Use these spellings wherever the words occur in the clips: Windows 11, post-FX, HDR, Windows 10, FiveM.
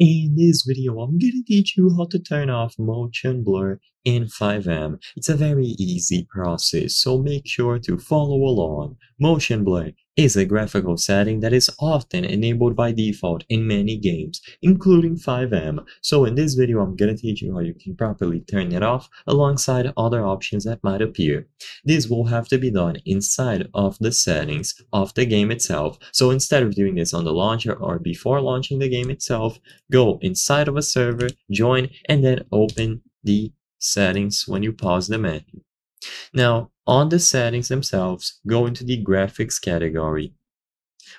In this video, I'm gonna teach you how to turn off motion blur in FiveM. It's a very easy process, so make sure to follow along. Motion blur is a graphical setting that is often enabled by default in many games, including FiveM. So in this video, I'm gonna teach you how you can properly turn it off alongside other options that might appear. This will have to be done inside of the settings of the game itself. So instead of doing this on the launcher or before launching the game itself, go inside of a server, join, and then open the settings when you pause the menu. Now, on the settings themselves, go into the graphics category.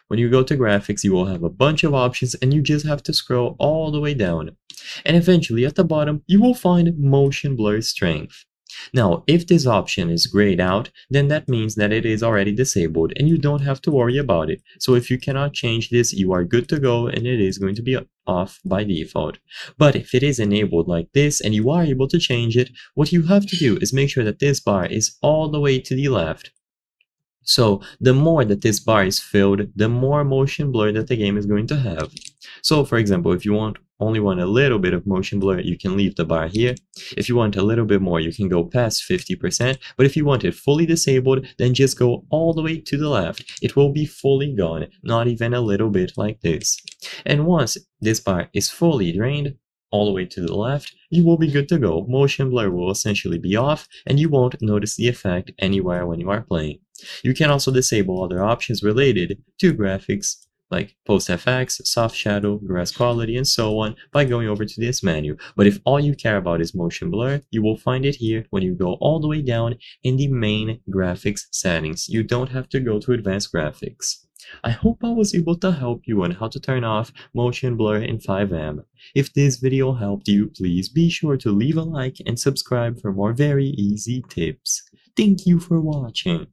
When you go to graphics, you will have a bunch of options and you just have to scroll all the way down. And eventually at the bottom, you will find motion blur strength. Now, if this option is grayed out, then that means that it is already disabled and you don't have to worry about it. So if you cannot change this, you are good to go and it is going to be off by default. But if it is enabled like this and you are able to change it, what you have to do is make sure that this bar is all the way to the left. So the more that this bar is filled, the more motion blur that the game is going to have. So for example, if you only want a little bit of motion blur, you can leave the bar here. If you want a little bit more, you can go past 50%, but if you want it fully disabled, then just go all the way to the left. It will be fully gone, not even a little bit like this. And once this bar is fully drained, all the way to the left, you will be good to go. Motion blur will essentially be off and you won't notice the effect anywhere when you are playing. You can also disable other options related to graphics like post-FX, soft shadow, grass quality, and so on by going over to this menu. But if all you care about is motion blur, you will find it here when you go all the way down in the main graphics settings. You don't have to go to advanced graphics. I hope I was able to help you on how to turn off motion blur in FiveM. If this video helped you, please be sure to leave a like and subscribe for more very easy tips. Thank you for watching.